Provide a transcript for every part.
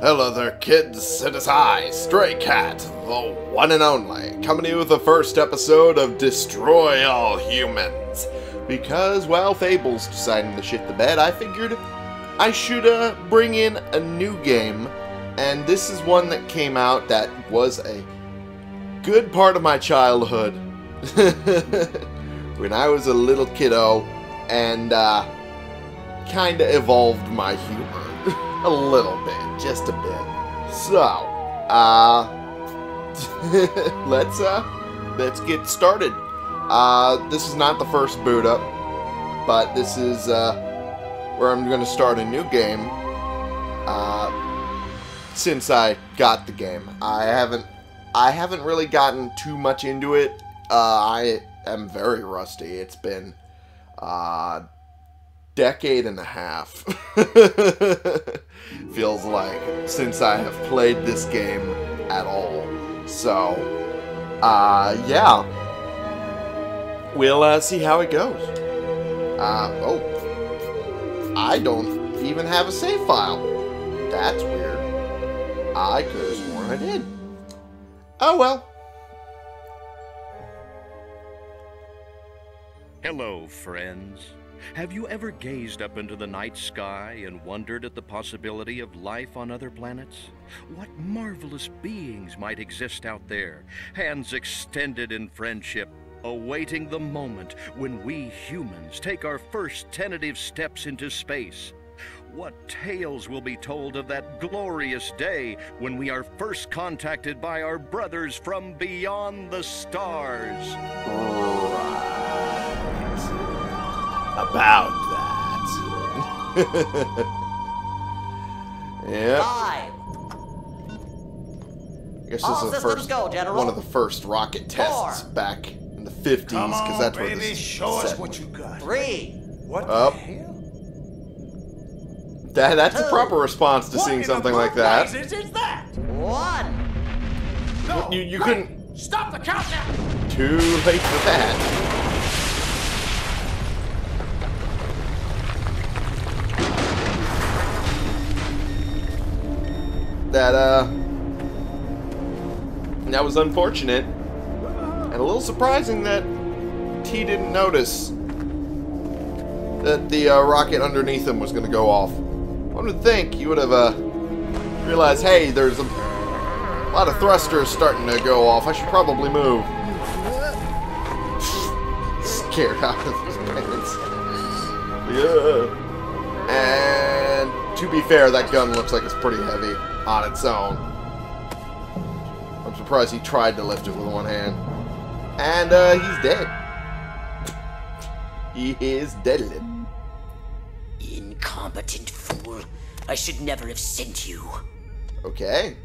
Hello there kids, it is I, Stray Cat, the one and only, coming to you with the first episode of Destroy All Humans. Because, well, Fable's deciding to shit the bed, I figured I should bring in a new game, and this is one that came out that was a good part of my childhood when I was a little kiddo, and kinda evolved my humor. A little bit, just a bit. So, let's get started. This is not the first boot up, but this is where I'm going to start a new game. Since I got the game, I haven't really gotten too much into it. I am very rusty. It's been decade and a half feels like since I have played this game at all. So yeah, we'll see how it goes. Oh, I don't even have a save file. That's weird. I could have sworn I did. Oh well. Hello friends. Have you ever gazed up into the night sky and wondered at the possibility of life on other planets? What marvelous beings might exist out there, hands extended in friendship, awaiting the moment when we humans take our first tentative steps into space? What tales will be told of that glorious day when we are first contacted by our brothers from beyond the stars? About that. Yeah. I guess this is the first one of the first rocket tests back in the 50s, because that's where this show us what you got. Three. What the hell? That's a proper response to seeing something like that. What is that? One. No, you couldn't stop the countdown. Too late for that. That was unfortunate and a little surprising that T didn't notice that the rocket underneath him was going to go off. One would think you would have realized, hey, there's a lot of thrusters starting to go off. I should probably move. Scared out of his pants. Yeah. And to be fair, that gun looks like it's pretty heavy on its own. I'm surprised he tried to lift it with one hand. And he's dead. He is deadly. Incompetent fool. I should never have sent you. Okay.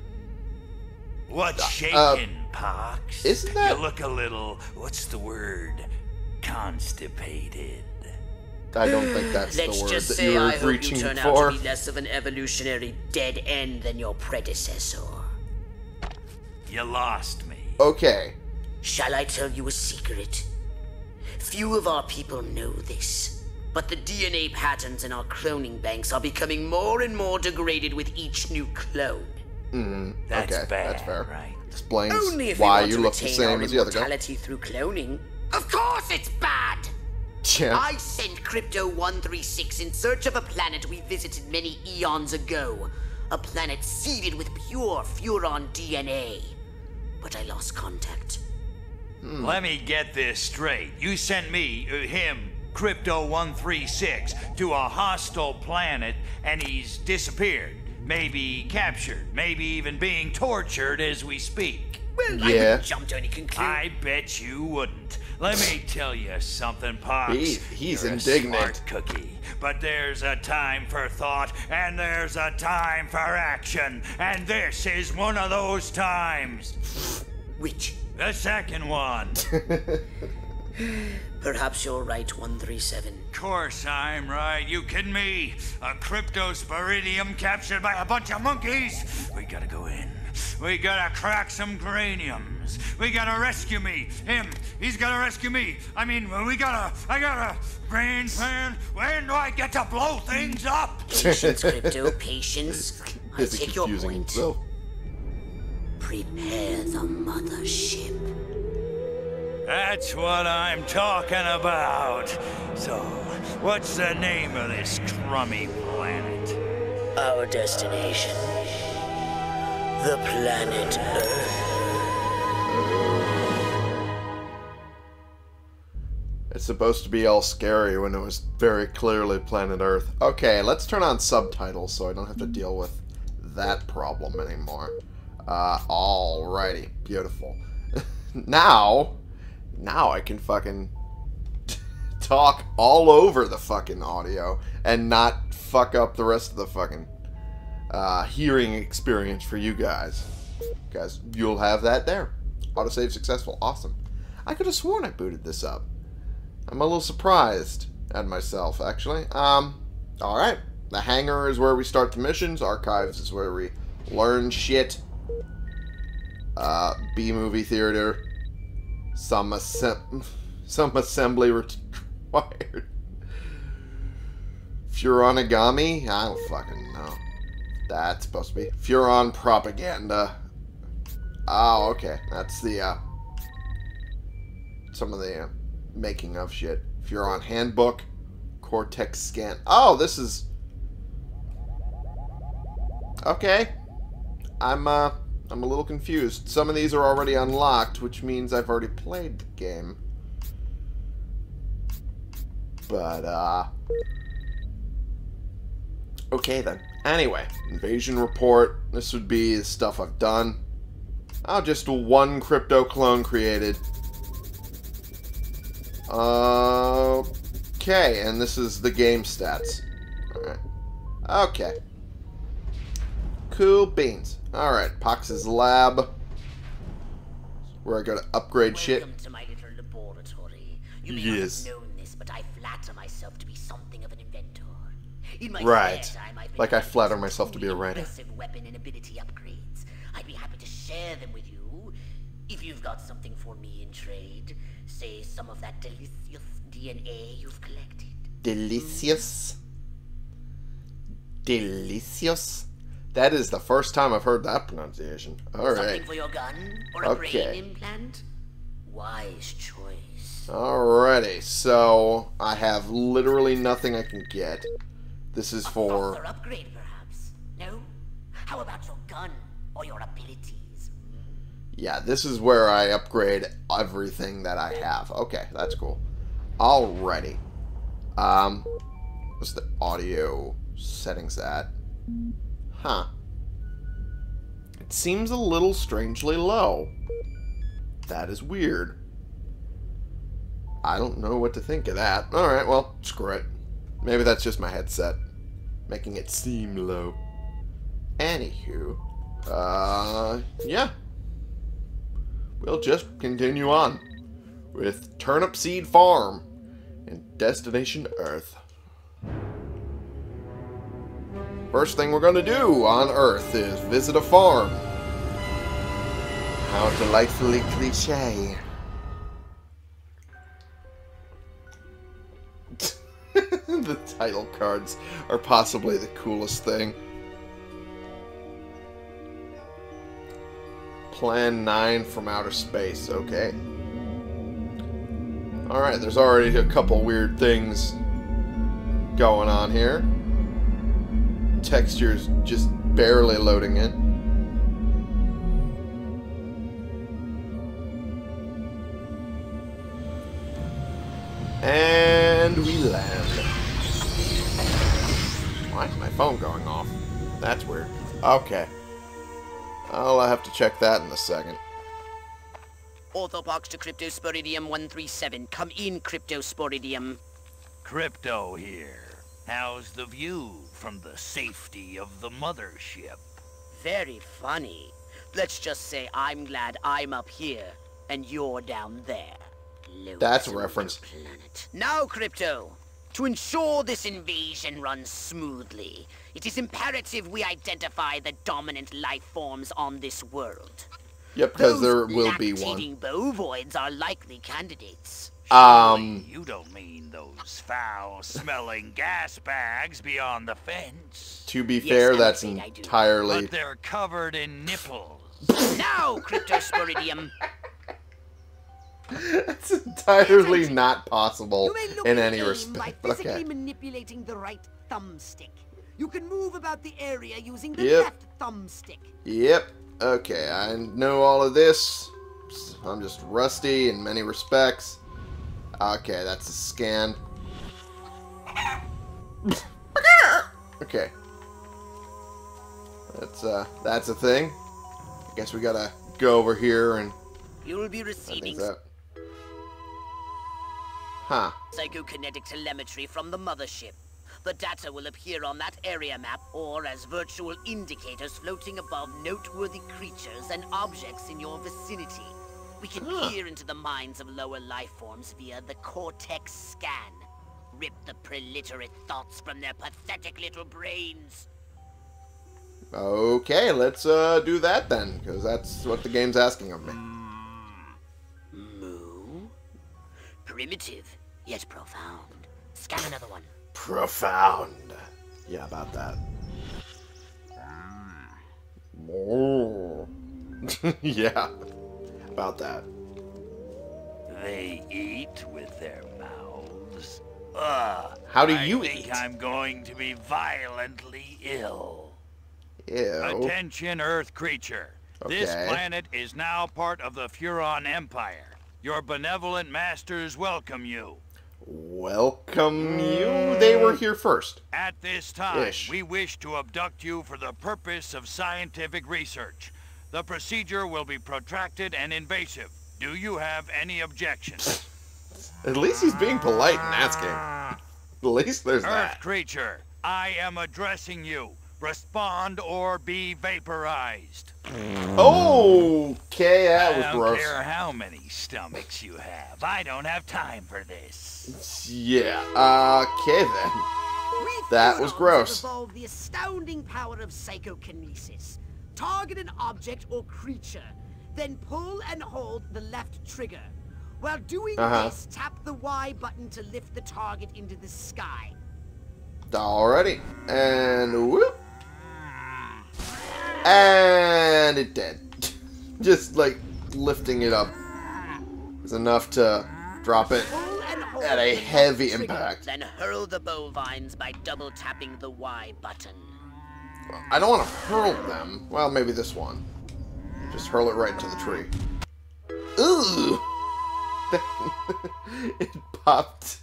What's shaking, Pox? Isn't that... You look a little, what's the word? Constipated. I don't think that's the word that you were reaching for. Let's just say I hope you turn out to be less of an evolutionary dead end than your predecessor. You lost me. Okay. Shall I tell you a secret? Few of our people know this, but the DNA patterns in our cloning banks are becoming more and more degraded with each new clone. That's okay, bad, that's fair. Right? Explains why you look the same as the other guy. Through cloning. Of course it's bad! Yeah. I sent Crypto 136 in search of a planet we visited many eons ago. A planet seeded with pure Furon DNA. But I lost contact. Let me get this straight. You sent me, him, Crypto 136, to a hostile planet and he's disappeared. Maybe captured. Maybe even being tortured as we speak. Well, yeah. I wouldn't jump to any conclusion. I bet you wouldn't. Let me tell you something, Pox. He's indignant. A smart cookie. But there's a time for thought, and there's a time for action, and this is one of those times. Which? The second one. Perhaps you're right, 137. Of course I'm right. You kidding me? A Cryptosporidium captured by a bunch of monkeys? We gotta go in. We gotta crack some craniums. We gotta rescue me. Him. He's gotta rescue me. I mean, we gotta... I gotta... Brain plan. When do I get to blow things up? Patience, Crypto. Patience. I take your point. Though. Prepare the mothership. That's what I'm talking about. So, what's the name of this crummy planet? Our destination. The planet Earth. It's supposed to be all scary when it was very clearly planet Earth. Okay, let's turn on subtitles so I don't have to deal with that problem anymore. Alrighty, beautiful. Now I can fucking talk all over the fucking audio and not fuck up the rest of the fucking... hearing experience for you guys. You'll have that there. Autosave successful. Awesome. I could have sworn I booted this up. I'm a little surprised at myself, actually. Alright. The hangar is where we start the missions. Archives is where we learn shit. B-movie theater. Some assembly required. Furonigami? I don't fucking know. That's supposed to be Furon propaganda. Oh, okay. That's the some of the making of shit. Furon handbook, cortex scan. Oh, this is okay. I'm a little confused. Some of these are already unlocked, which means I've already played the game. But okay then. Anyway, invasion report. This would be the stuff I've done. Oh, just one crypto clone created. Okay, and this is the game stats. Alright. Okay. Cool beans. Alright, Pox's lab. Where I gotta upgrade shit. Welcome to my little laboratory. You may yes. Not have known this, but I flatter myself to be something of an inventor. In my right. Like I flatter myself to be a writer. Weapon and ability upgrades. I'd be happy to share them with you. If you've got something for me in trade, say some of that delicious DNA you've collected. Delicious? Delicious? That is the first time I've heard that pronunciation. Alright. Something for your gun or a brain implant? Wise choice. Alrighty, so I have literally nothing I can get. This is for... A upgrade, perhaps? No? How about your gun or your abilities? Yeah, this is where I upgrade everything that I have. Okay, that's cool. Alrighty. What's the audio settings at? Huh. It seems a little strangely low. That is weird. I don't know what to think of that. Alright, well, screw it. Maybe that's just my headset, making it seem low. Anywho, yeah. We'll just continue on with Turnip Seed Farm and Destination Earth. First thing we're going to do on Earth is visit a farm. How delightfully cliche. The title cards are possibly the coolest thing. Plan 9 from Outer Space, okay. Alright, there's already a couple weird things going on here. Texture's just barely loading in. And we land. Why is my phone going off? That's weird. Okay. I'll have to check that in a second. Orthobox to Cryptosporidium 137. Come in, Cryptosporidium. Crypto here. How's the view from the safety of the mothership? Very funny. Let's just say I'm glad I'm up here and you're down there. That's a reference. Now, Crypto. To ensure this invasion runs smoothly, it is imperative we identify the dominant life forms on this world. Yep, because there will be one. Lactating bovoids are likely candidates. Surely you don't mean those foul-smelling gas bags beyond the fence. To be fair, that's entirely... But they're covered in nipples. Now, Cryptosporidium. That's entirely not possible in any respect. By physically manipulating the right thumbstick, you can move about the area using the left thumbstick. Yep. Okay, I know all of this. I'm just rusty in many respects. Okay, that's a scan. Okay. That's a thing. I guess we gotta go over here and... You'll be receiving... Huh. Psychokinetic telemetry from the mothership. The data will appear on that area map or as virtual indicators floating above noteworthy creatures and objects in your vicinity. We can peer into the minds of lower life forms via the cortex scan. Rip the proliterate thoughts from their pathetic little brains. Okay, let's do that then, because that's what the game's asking of me. Moo? Primitive, yet profound. Scan another one. Profound. Yeah, about that. Oh. Yeah, about that. They eat with their mouths. How do you eat? I think I'm going to be violently ill. Ew. Attention, Earth creature. Okay. This planet is now part of the Furon Empire. Your benevolent masters welcome you. Welcome you? They were here first. At this time, we wish to abduct you for the purpose of scientific research. The procedure will be protracted and invasive. Do you have any objections? At least he's being polite and asking. At least there's that. Earth creature, I am addressing you. Respond or be vaporized. Okay, that was gross. I don't care how many stomachs you have. I don't have time for this. Yeah, okay then. That was gross. Evolve the astounding power of psychokinesis. Target an object or creature, then pull and hold the left trigger. While doing this, tap the Y button to lift the target into the sky. Alrighty, and whoop. And it did. Just like lifting it up is enough to drop it at a heavy impact. Then hurl the bovines by double tapping the Y button. I don't want to hurl them. Well, maybe this one. Just hurl it right into the tree. Ooh! It popped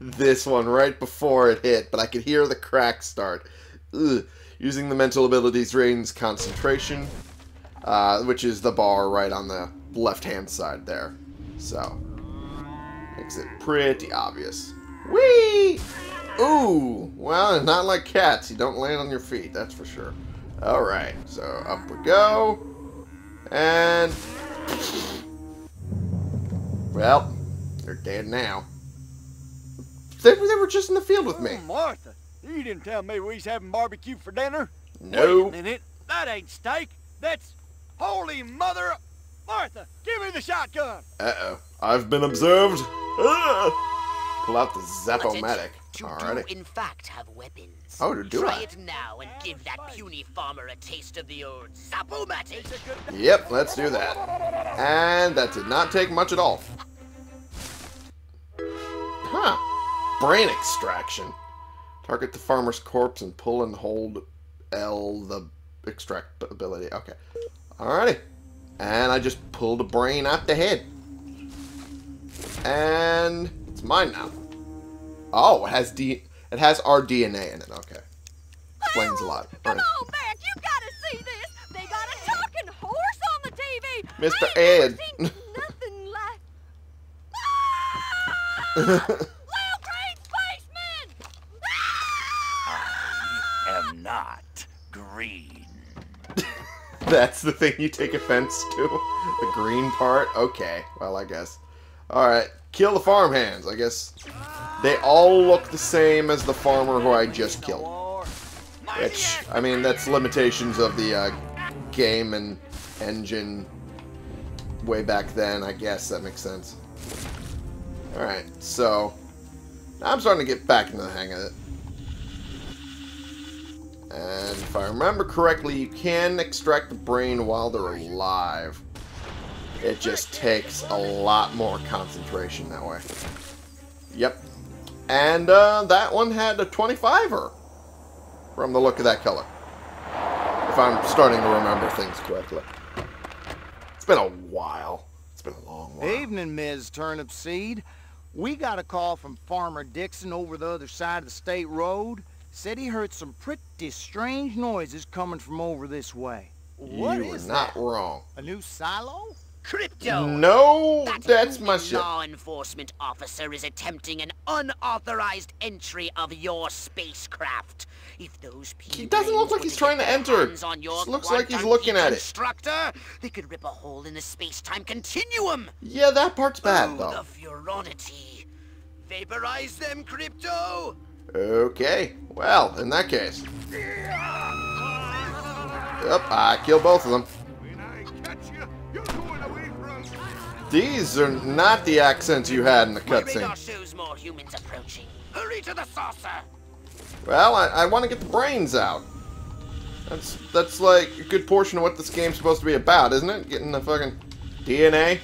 this one right before it hit, but I could hear the crack start. Ugh. Using the mental abilities drains concentration, which is the bar right on the left-hand side there. So, makes it pretty obvious. Whee! Ooh! Well, not like cats. You don't land on your feet, that's for sure. Alright, so up we go. And... Well, they're dead now. They were just in the field with me. Oh, Martha, you didn't tell me we was having barbecue for dinner. No. Wait a minute. That ain't steak. That's holy mother. Martha, give me the shotgun. Uh-oh. I've been observed. Pull out the Zap-O-Matic. Alrighty. In fact, have weapons. Oh, do Try it now and give that puny farmer a taste of the old Zap-O-Matic. Yep, let's do that. And that did not take much at all. Huh. Brain extraction. Target the farmer's corpse and pull and hold L the extract ability. Okay. Alrighty. And I just pulled a brain out the head. And it's mine now. Oh, it has our DNA in it. Okay. Explains a lot. Come on back. You gotta see this. They got a talking horse on the TV. Mr. Ed. Nothing like... Little green spaceman. I am not green. That's the thing you take offense to? The green part? Okay. Well, I guess. All right. Kill the farmhands, I guess. They all look the same as the farmer who I just killed. Which, I mean, that's limitations of the game and engine way back then, I guess. That makes sense. Alright, so I'm starting to get back into the hang of it. And if I remember correctly, you can extract the brain while they're alive. It just takes a lot more concentration that way. Yep. And that one had a 25er from the look of that color. If I'm starting to remember things correctly. It's been a while. It's been a long while. Evening, Ms. Turnipseed. We got a call from Farmer Dixon over the other side of the state road. Said he heard some pretty strange noises coming from over this way. What is that? You are not wrong. A new silo? Crypto! No, that's my shit. Law enforcement officer is attempting an unauthorized entry of your spacecraft. If those people... He doesn't look like he's trying to enter. It looks like he's looking at it. They could rip a hole in the space-time continuum. Yeah, that part's bad, though. The furonity. Vaporize them, Crypto! Okay, well, in that case. Yep, I killed both of them. When I catch you, you're going away from... These are not the accents you had in the cutscene. Hurry to the saucer. Well, I want to get the brains out. That's like a good portion of what this game's supposed to be about, isn't it? Getting the fucking DNA.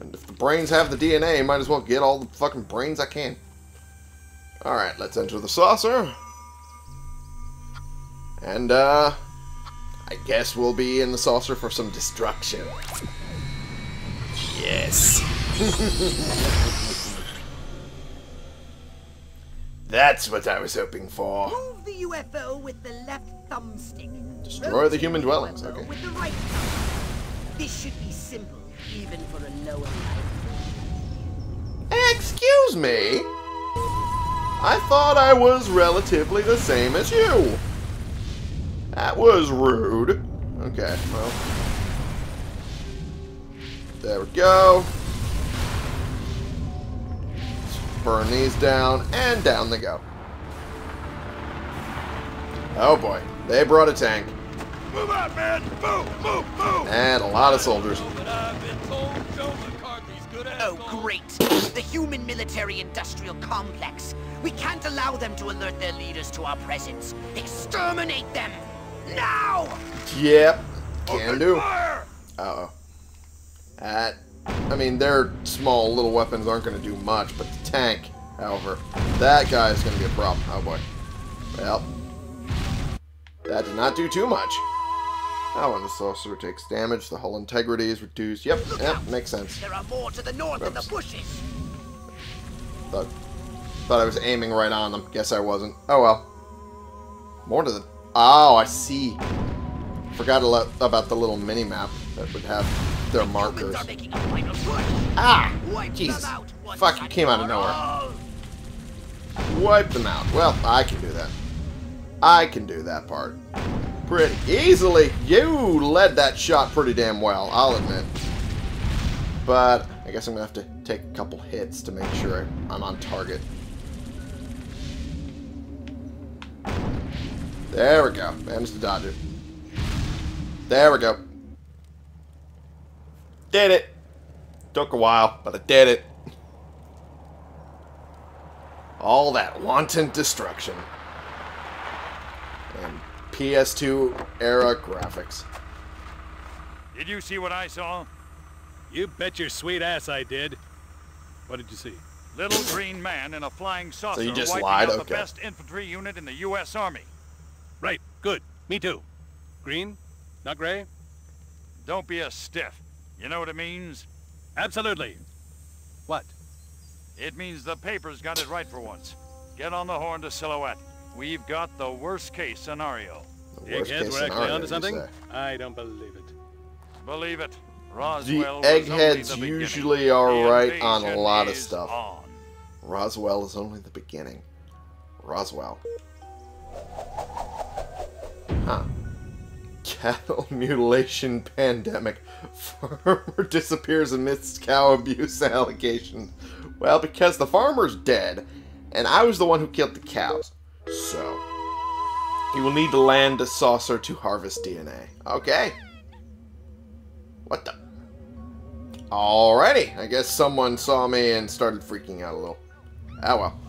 And if the brains have the DNA, might as well get all the fucking brains I can. Alright, let's enter the saucer. And, I guess we'll be in the saucer for some destruction. Yes. That's what I was hoping for. Move the UFO with the left thumbstick. Destroy the human dwellings. Okay. With the right thumb. This should be simple, even for a lower life. Excuse me? I thought I was relatively the same as you. That was rude. Okay, well. There we go. Just burn these down, and down they go. Oh boy, they brought a tank. Move up, man! Move, move, move! And a lot of soldiers. Oh, great. The human military-industrial complex. We can't allow them to alert their leaders to our presence. Exterminate them! Now! Yep. Can do. Uh-oh. I mean, their small little weapons aren't going to do much, but the tank, however, that guy is going to be a problem. Oh, boy. Well, that did not do too much. Oh, when the saucer takes damage, the hull integrity is reduced. Yep, yep, makes sense. There are more to the north in the bushes. Thought I was aiming right on them. Guess I wasn't. Oh well. More to the... Oh, I see. Forgot about the little mini-map that would have their markers. Ah! Jesus. Fuck, you came out of nowhere. Wipe them out. Well, I can do that. I can do that part. Pretty easily. You led that shot pretty damn well, I'll admit. But I guess I'm going to have to take a couple hits to make sure I'm on target. There we go. Managed to dodge it. There we go. Did it. Took a while, but I did it. All that wanton destruction. And PS2 era graphics. Did you see what I saw? You bet your sweet ass I did. What did you see? Little green man in a flying saucer. So you just lied? Okay. The best infantry unit in the U.S. Army. Right. Good. Me too. Green? Not gray? Don't be a stiff. You know what it means? Absolutely. What? It means the papers got it right for once. Get on the horn to Silhouette. We've got the worst case scenario. Eggheads were actually onto something? I don't believe it. Believe it. Roswell. The eggheads usually are right on a lot of stuff. Roswell is only the beginning. Roswell. Huh. Cattle mutilation pandemic. Farmer disappears amidst cow abuse allegations. Well, because the farmer's dead, and I was the one who killed the cows. So, you will need to land a saucer to harvest DNA. Okay. What the? Alrighty. I guess someone saw me and started freaking out a little. Oh well.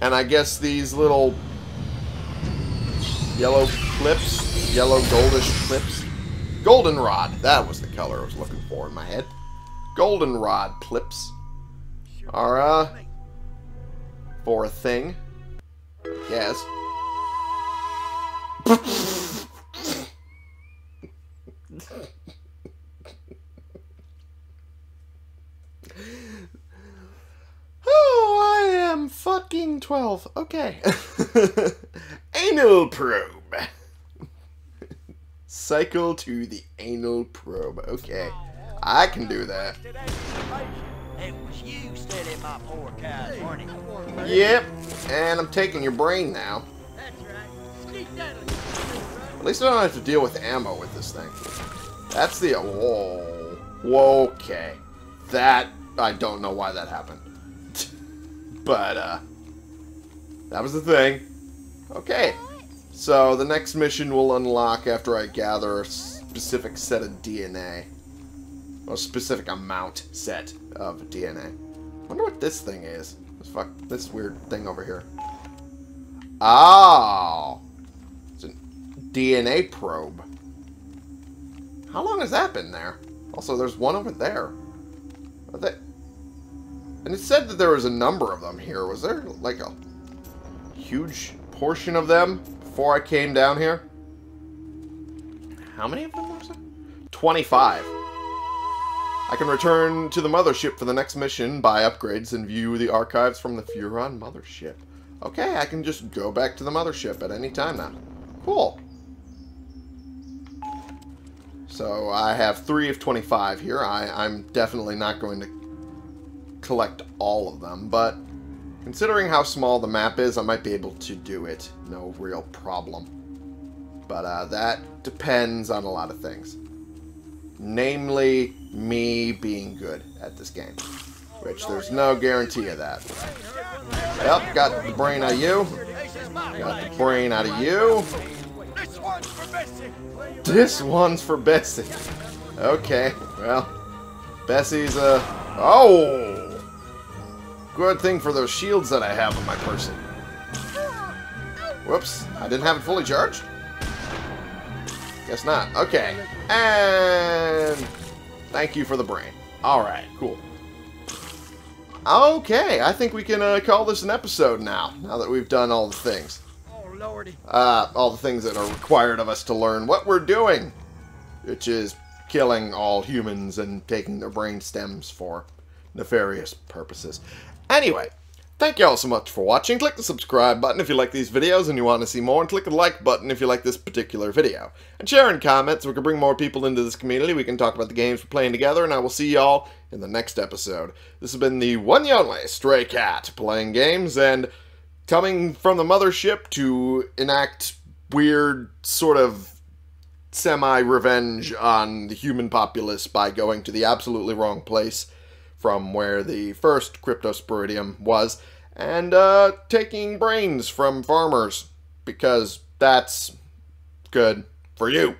And I guess these little yellow clips, yellow goldish clips. Goldenrod. That was the color I was looking for in my head. Goldenrod clips are, for a thing. Yes. Oh, I am fucking 12. Okay. Anal probe. Cycle to the anal probe. Okay. I can do that. It was you stealing my poor cows, weren't it? Yep, and I'm taking your brain now. That's right. At least I don't have to deal with ammo with this thing. That's the... Whoa. Whoa, okay. That... I don't know why that happened. But, that was the thing. Okay. So, the next mission will unlock after I gather a specific set of DNA. A specific amount set of DNA. I wonder what this thing is. Fuck this weird thing over here. Oh, it's a DNA probe. How long has that been there? Also, there's one over there. Are they... And it said that there was a number of them here. Was there like a huge portion of them before I came down here? How many of them was there? 25. I can return to the mothership for the next mission, buy upgrades, and view the archives from the Furon mothership. Okay, I can just go back to the mothership at any time now. Cool. So, I have 3 of 25 here. I'm definitely not going to collect all of them, but considering how small the map is, I might be able to do it. No real problem. But that depends on a lot of things. Namely, me being good at this game, which there's no guarantee of that. Yep, got the brain out of you. Got the brain out of you. This one's for Bessie. This one's for Bessie. Okay, well, Bessie's a... Oh! Good thing for those shields that I have on my person. Whoops, I didn't have it fully charged? Guess not. Okay. And thank you for the brain. Alright, cool. Okay, I think we can call this an episode now. Now that we've done all the things. Oh, lordy. All the things that are required of us to learn what we're doing. Which is killing all humans and taking their brain stems for nefarious purposes. Anyway, thank you all so much for watching. Click the subscribe button if you like these videos and you want to see more, and click the like button if you like this particular video. And share and comment so we can bring more people into this community. We can talk about the games we're playing together, and I will see y'all in the next episode. This has been the one and only Stray Cat, playing games and coming from the mothership to enact weird sort of semi-revenge on the human populace by going to the absolutely wrong place from where the first Cryptosporidium was, and taking brains from farmers, because that's good for you.